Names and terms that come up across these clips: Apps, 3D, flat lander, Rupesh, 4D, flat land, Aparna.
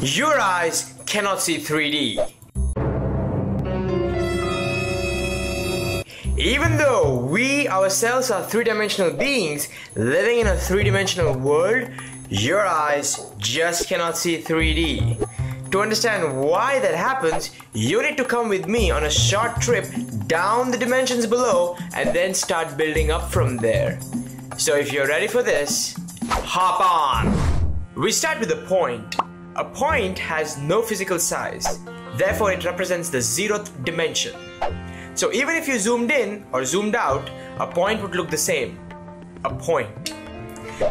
Your eyes cannot see 3D. Even though we ourselves are three-dimensional beings living in a three-dimensional world, your eyes just cannot see 3D. To understand why that happens, you need to come with me on a short trip down the dimensions below and then start building up from there. So if you're ready for this, hop on! We start with a point. A point has no physical size, therefore it represents the zeroth dimension. So even if you zoomed in or zoomed out, a point would look the same. A point.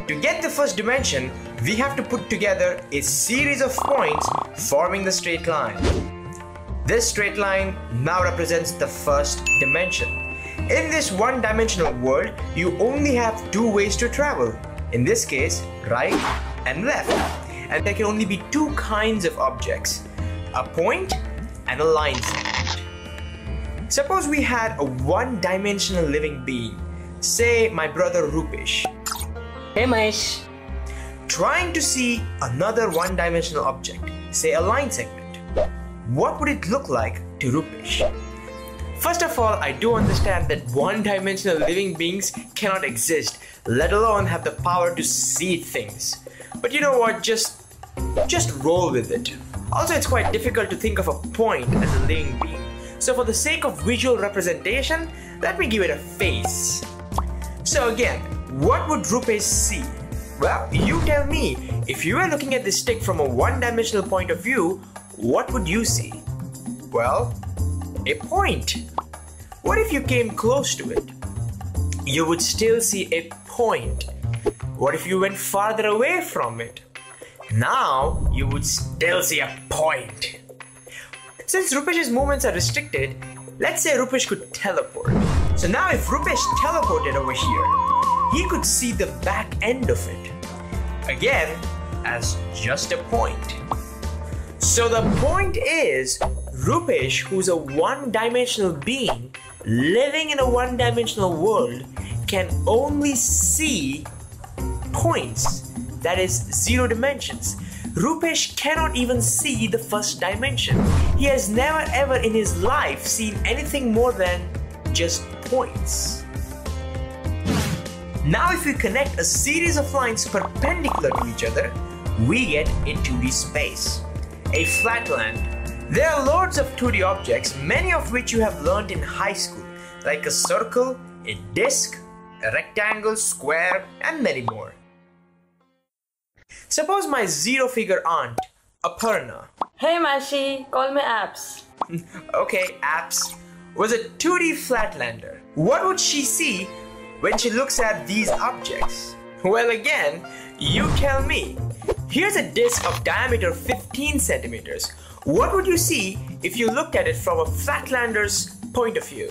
To get the first dimension, we have to put together a series of points forming the straight line. This straight line now represents the first dimension. In this one-dimensional world, you only have two ways to travel. In this case, right and left. And there can only be two kinds of objects, a point and a line segment. Suppose we had a one-dimensional living being, say my brother Rupesh. Hey Mahesh. Trying to see another one-dimensional object, say a line segment. What would it look like to Rupesh? First of all, I do understand that one-dimensional living beings cannot exist, let alone have the power to see things. But you know what, just roll with it. Also, it's quite difficult to think of a point as a living being. So for the sake of visual representation, let me give it a face. So again, what would Rupesh see? Well, you tell me, if you were looking at this stick from a one-dimensional point of view, what would you see? Well, a point. What if you came close to it? You would still see a point. What if you went farther away from it? Now you would still see a point. Since Rupesh's movements are restricted, let's say Rupesh could teleport. So now if Rupesh teleported over here, he could see the back end of it, again as just a point. So the point is, Rupesh, who's a one-dimensional being living in a one-dimensional world, can only see points, that is, zero dimensions. Rupesh cannot even see the first dimension. He has never ever in his life seen anything more than just points. Now if we connect a series of lines perpendicular to each other, we get a 2D space, a flat land. There are loads of 2D objects, many of which you have learned in high school, like a circle, a disc, a rectangle, square, and many more. Suppose my zero-figure aunt, Aparna. Hey Mashi, call me Apps. Okay, Apps was a 2D flatlander. What would she see when she looks at these objects? Well, again, you tell me. Here's a disc of diameter 15 centimeters. What would you see if you looked at it from a flatlander's point of view?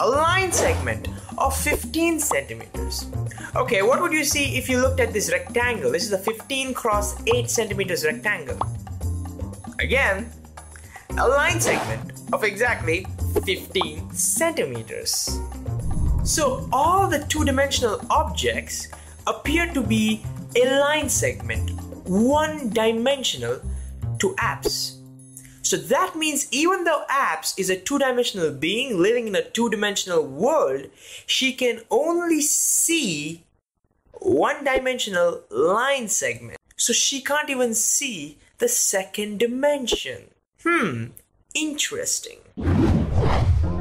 A line segment of 15 centimeters. Okay, what would you see if you looked at this rectangle? This is a 15x8 centimeters rectangle. Again, a line segment of exactly 15 centimeters. So all the two-dimensional objects appear to be a line segment, one-dimensional to Apps. So that means even though Apps is a two-dimensional being living in a two-dimensional world, she can only see one-dimensional line segment. So she can't even see the second dimension. Interesting.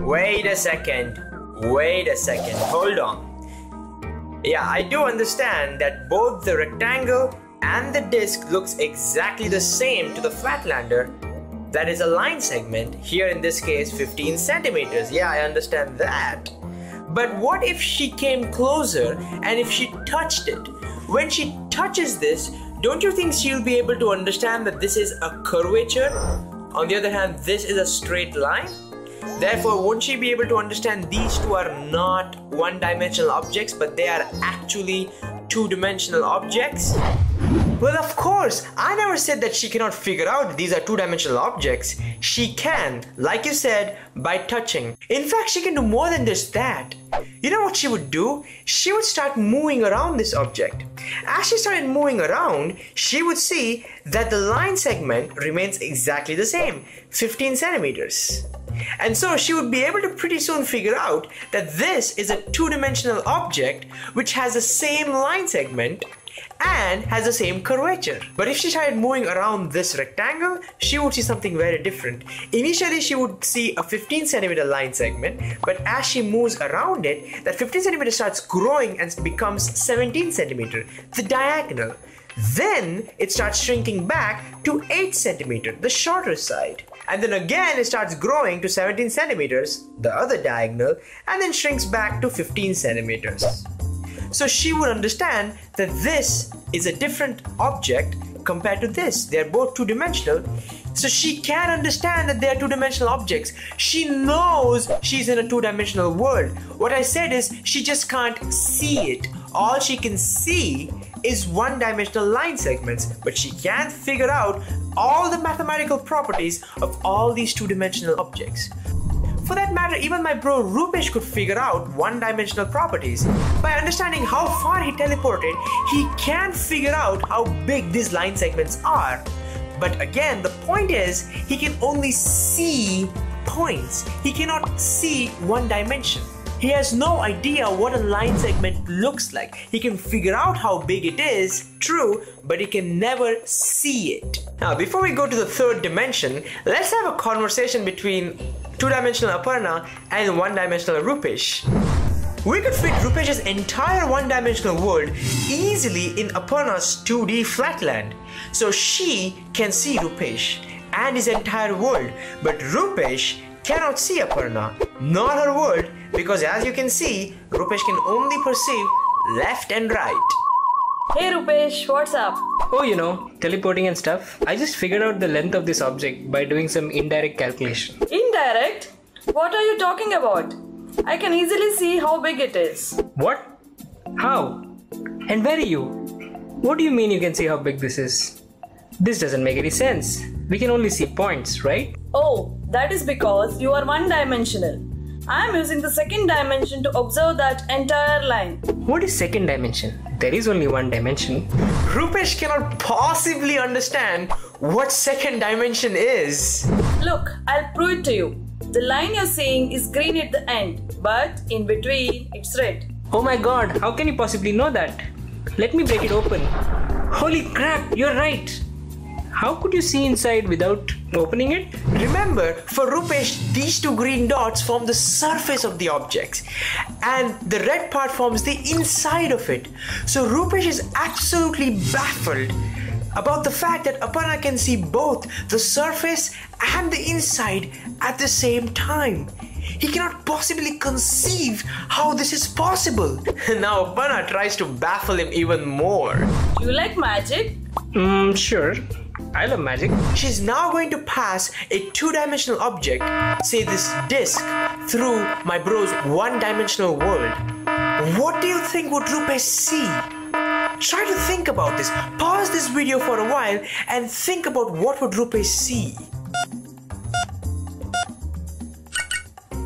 Wait a second, hold on. Yeah, I do understand that both the rectangle and the disc looks exactly the same to the flatlander. That is a line segment, here in this case 15 centimeters. Yeah, I understand that. But what if she came closer and if she touched it? When she touches this, don't you think she'll be able to understand that this is a curvature? On the other hand, this is a straight line. Therefore, won't she be able to understand these two are not one-dimensional objects, but they are actually two-dimensional objects? Well, of course, I never said that she cannot figure out these are two-dimensional objects. She can, like you said, by touching. In fact, she can do more than just that. You know what she would do? She would start moving around this object. As she started moving around, she would see that the line segment remains exactly the same, 15 centimeters. And so she would be able to pretty soon figure out that this is a two-dimensional object which has the same line segment and has the same curvature. But if she started moving around this rectangle, she would see something very different. Initially, she would see a 15 centimeter line segment, but as she moves around it, that 15 centimeter starts growing and becomes 17 centimeter, the diagonal. Then it starts shrinking back to 8 centimeter, the shorter side. And then again, it starts growing to 17 centimeters, the other diagonal, and then shrinks back to 15 centimeters. So she would understand that this is a different object compared to this. They are both two-dimensional. So she can understand that they are two-dimensional objects. She knows she's in a two-dimensional world. What I said is she just can't see it. All she can see is one-dimensional line segments, but she can figure out all the mathematical properties of all these two-dimensional objects. For that matter, even my bro Rupesh could figure out one-dimensional properties. By understanding how far he teleported, he can figure out how big these line segments are. But again, the point is, he can only see points. He cannot see one dimension. He has no idea what a line segment looks like. He can figure out how big it is, true, but he can never see it. Now, before we go to the third dimension, let's have a conversation between two-dimensional Aparna and one-dimensional Rupesh. We could fit Rupesh's entire one-dimensional world easily in Aparna's 2D flatland. So she can see Rupesh and his entire world, but Rupesh cannot see Aparna, nor her world, because as you can see, Rupesh can only perceive left and right. Hey Rupesh, what's up? Oh, you know, teleporting and stuff. I just figured out the length of this object by doing some indirect calculation. Indirect? What are you talking about? I can easily see how big it is. What? How? And where are you? What do you mean you can see how big this is? This doesn't make any sense. We can only see points, right? Oh, that is because you are one-dimensional. I am using the second dimension to observe that entire line. What is second dimension? There is only one dimension. Rupesh cannot possibly understand what second dimension is. Look, I'll prove it to you. The line you're seeing is green at the end, but in between, it's red. Oh my god, how can you possibly know that? Let me break it open. Holy crap, you're right. How could you see inside without opening it? Remember, for Rupesh, these two green dots form the surface of the objects and the red part forms the inside of it. So Rupesh is absolutely baffled about the fact that Aparna can see both the surface and the inside at the same time. He cannot possibly conceive how this is possible. Now Aparna tries to baffle him even more. Do you like magic? Sure. I love magic. She's now going to pass a two-dimensional object, say this disc, through my bro's one-dimensional world. What do you think would Rupesh see? Try to think about this. Pause this video for a while and think about what would Rupesh see.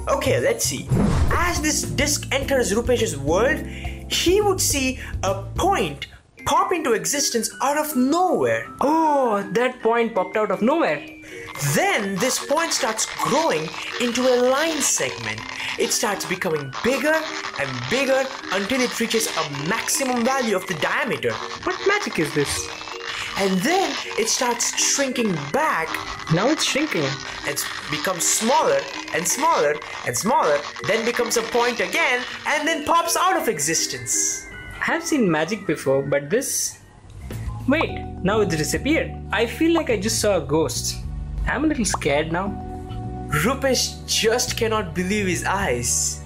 Okay, let's see. As this disc enters Rupesh's world, he would see a point pop into existence out of nowhere. Oh, that point popped out of nowhere. Then this point starts growing into a line segment. It starts becoming bigger and bigger until it reaches a maximum value of the diameter. What magic is this? And then it starts shrinking back. Now it's shrinking. It becomes smaller and smaller and smaller, then becomes a point again and then pops out of existence. I have seen magic before, but this... Wait, now it's disappeared. I feel like I just saw a ghost. I'm a little scared now. Rupesh just cannot believe his eyes.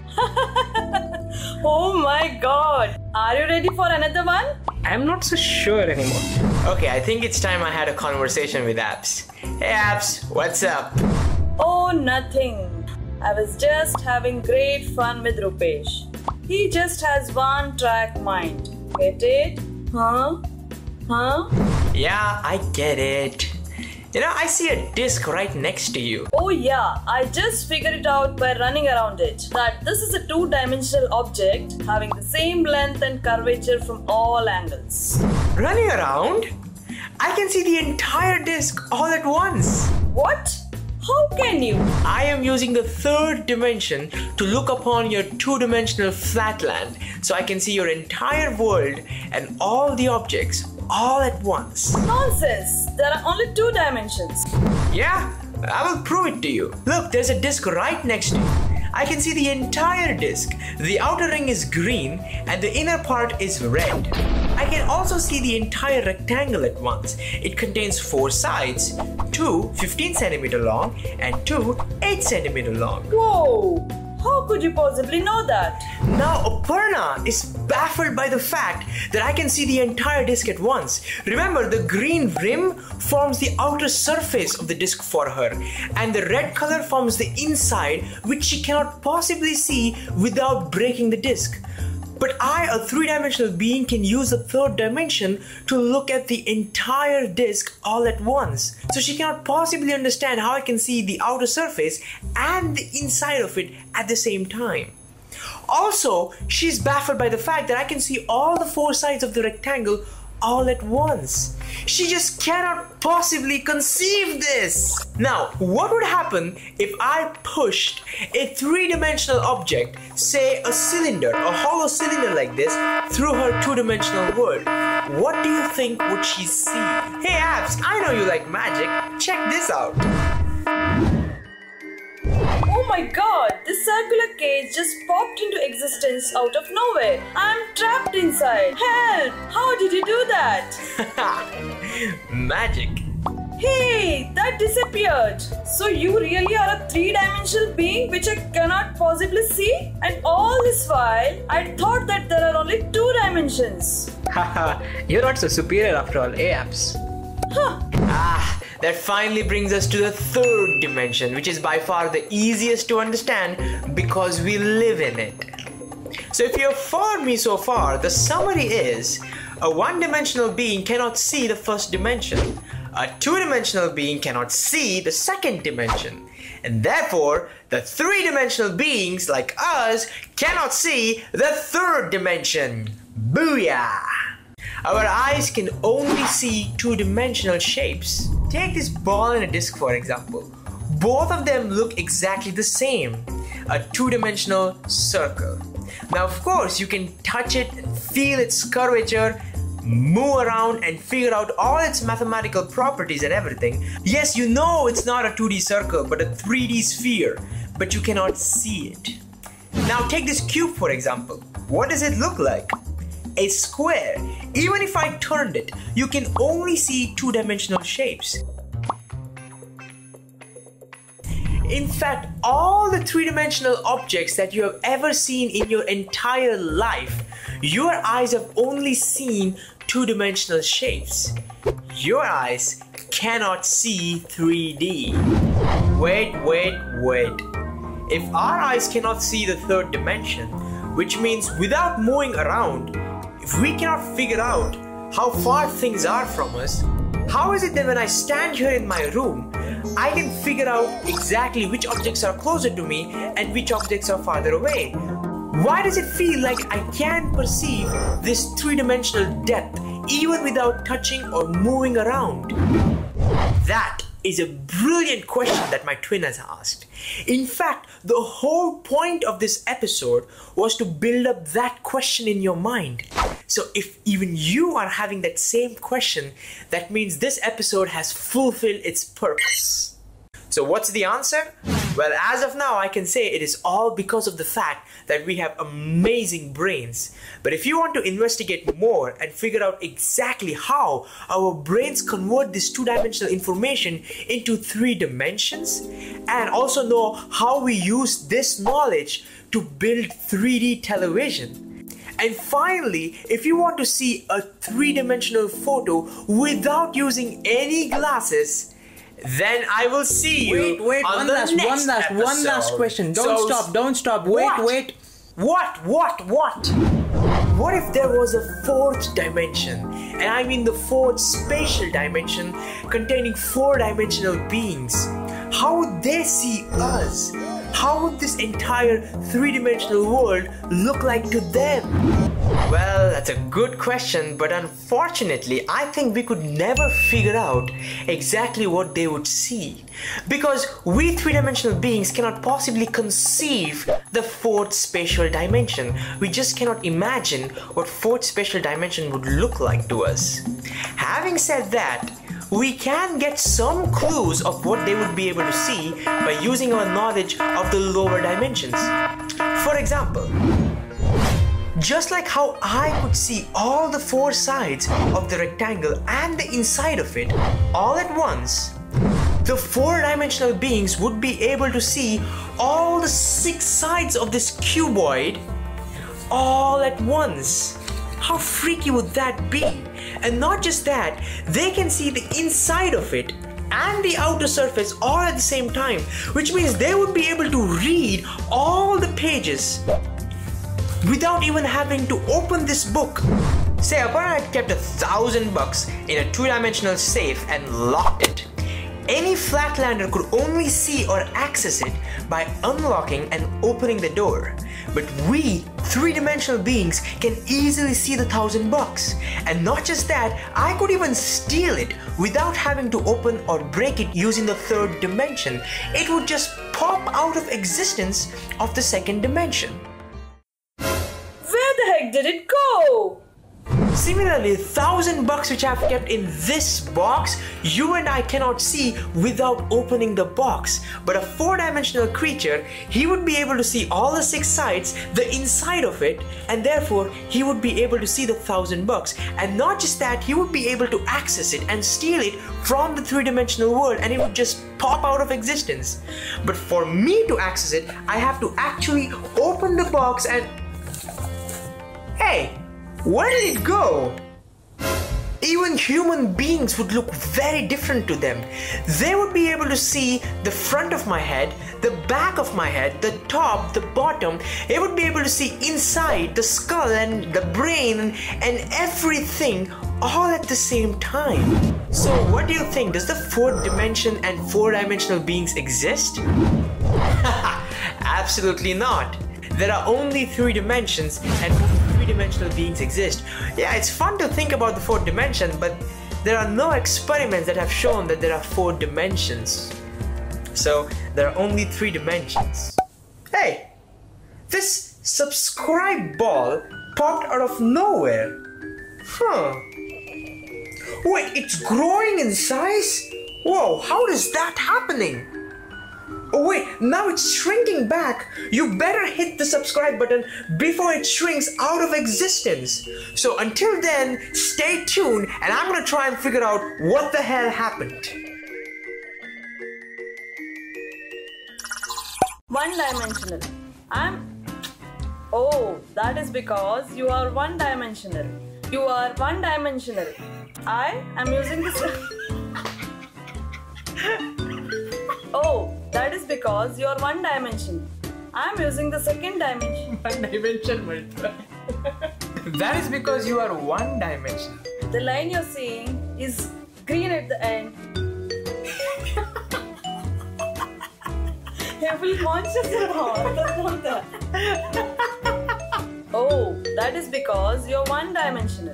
Oh my god! Are you ready for another one? I'm not so sure anymore. Okay, I think it's time I had a conversation with Apps. Hey Apps, what's up? Oh, nothing. I was just having great fun with Rupesh. He just has one-track mind. Get it? Huh? Yeah, I get it. You know, I see a disc right next to you. Oh yeah, I just figured it out by running around it. That this is a two-dimensional object having the same length and curvature from all angles. Running around? I can see the entire disc all at once. What? How can you? I am using the third dimension to look upon your two-dimensional flatland, so I can see your entire world and all the objects all at once. Nonsense! There are only two dimensions. Yeah, I will prove it to you. Look, there's a disc right next to you. I can see the entire disc. The outer ring is green and the inner part is red. I can also see the entire rectangle at once. It contains four sides, two 15 cm long and two 8 cm long. Whoa! How could you possibly know that? Now Aparna is baffled by the fact that I can see the entire disc at once. Remember, the green rim forms the outer surface of the disc for her, and the red color forms the inside, which she cannot possibly see without breaking the disc. But I, a three-dimensional being, can use the third dimension to look at the entire disc all at once. So she cannot possibly understand how I can see the outer surface and the inside of it at the same time. Also, she's baffled by the fact that I can see all the four sides of the rectangle all at once. She just cannot possibly conceive this. Now, what would happen if I pushed a three-dimensional object, say a cylinder, a hollow cylinder like this, through her two-dimensional world? What do you think would she see? Hey Apps, I know you like magic. Check this out. Oh my god, this circular cage just popped into existence out of nowhere. I'm trapped inside. Help! How did you do that? Magic. Hey, that disappeared. So you really are a three-dimensional being which I cannot possibly see? And all this while, I thought that there are only two dimensions. Haha, you're not so superior after all, eh, Apps? Huh. Ah, that finally brings us to the third dimension, which is by far the easiest to understand because we live in it. So if you have followed me so far, the summary is a one-dimensional being cannot see the first dimension. A two-dimensional being cannot see the second dimension. And therefore, the three-dimensional beings like us cannot see the third dimension. Booyah! Our eyes can only see two-dimensional shapes. Take this ball and a disc for example. Both of them look exactly the same, a two-dimensional circle. Now of course you can touch it, feel its curvature, move around and figure out all its mathematical properties and everything. Yes, you know it's not a 2D circle but a 3D sphere, but you cannot see it. Now take this cube for example. What does it look like? A square. Even if I turned it, you can only see two-dimensional shapes. In fact, all the three-dimensional objects that you have ever seen in your entire life, your eyes have only seen two-dimensional shapes. Your eyes cannot see 3D. Wait. If our eyes cannot see the third dimension, which means without moving around, if we cannot figure out how far things are from us, how is it that when I stand here in my room, I can figure out exactly which objects are closer to me and which objects are farther away? Why does it feel like I can perceive this three-dimensional depth even without touching or moving around? That is a brilliant question that my twin has asked. In fact, the whole point of this episode was to build up that question in your mind. So if even you are having that same question, that means this episode has fulfilled its purpose. So what's the answer? Well, as of now, I can say it is all because of the fact that we have amazing brains. But if you want to investigate more and figure out exactly how our brains convert this two-dimensional information into three dimensions, and also know how we use this knowledge to build 3D television, and finally, if you want to see a three-dimensional photo without using any glasses, then I will see you. Wait, one last question. Don't stop. Wait. What if there was a fourth dimension? and I mean the fourth spatial dimension containing four-dimensional beings. How would they see us? How would this entire three-dimensional world look like to them? Well, that's a good question, but unfortunately, I think we could never figure out exactly what they would see, because we three-dimensional beings cannot possibly conceive the fourth spatial dimension. We just cannot imagine what fourth spatial dimension would look like to us. Having said that, we can get some clues of what they would be able to see by using our knowledge of the lower dimensions. For example, just like how I could see all the four sides of the rectangle and the inside of it all at once, the four-dimensional beings would be able to see all the six sides of this cuboid all at once. How freaky would that be? And not just that, they can see the inside of it and the outer surface all at the same time, which means they would be able to read all the pages without even having to open this book. Say Aparna had kept $1,000 in a two-dimensional safe and locked it. Any flatlander could only see or access it by unlocking and opening the door. But we, three-dimensional beings, can easily see the $1,000. And not just that, I could even steal it without having to open or break it using the third dimension. It would just pop out of existence of the second dimension. Where the heck did it go? Similarly, $1,000 which I've kept in this box, you and I cannot see without opening the box. But a four-dimensional creature, he would be able to see all the six sides, the inside of it, and therefore he would be able to see the $1,000. And not just that, he would be able to access it and steal it from the three-dimensional world, and it would just pop out of existence. But for me to access it, I have to actually open the box and... Hey! Where did it go? Even human beings would look very different to them. They would be able to see the front of my head, the back of my head, the top, the bottom. They would be able to see inside the skull and the brain and everything all at the same time. So what do you think? Does the fourth dimension and four-dimensional beings exist? Absolutely not. There are only three dimensions and dimensional beings exist. Yeah, it's fun to think about the fourth dimension, but there are no experiments that have shown that there are four dimensions. So there are only three dimensions. Hey, this subscribe ball popped out of nowhere. Huh. Wait, it's growing in size? Whoa, how is that happening? Oh wait, now it's shrinking back. You better hit the subscribe button before it shrinks out of existence. So until then, stay tuned and I'm gonna try and figure out what the hell happened. One-dimensional. Oh, that is because you are one-dimensional. You are one-dimensional. I am using this... Oh, that is because you are one dimension. I am using the second dimension. One dimension multiply. That is because you are one dimension. The line you are seeing is green at the end. Oh, that is because you are one dimensional.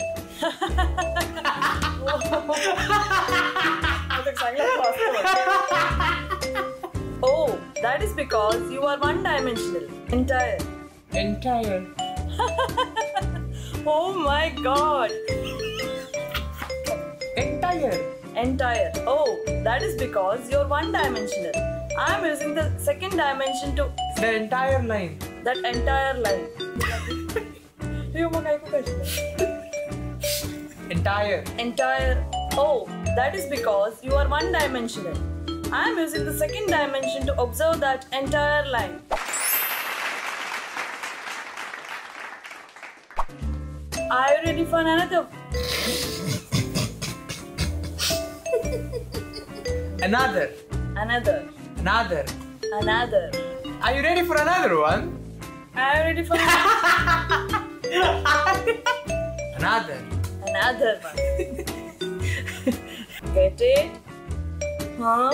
Oh, that is because you are one-dimensional. Entire. Oh my god. Entire. Oh, that is because you are one-dimensional. I am using the second dimension to... The entire line. That entire line. Entire. Oh, that is because you are one-dimensional. I am using the second dimension to observe that entire line. Are you ready for another? Another. Are you ready for another one? Are you ready for another? another one. Get it? Huh?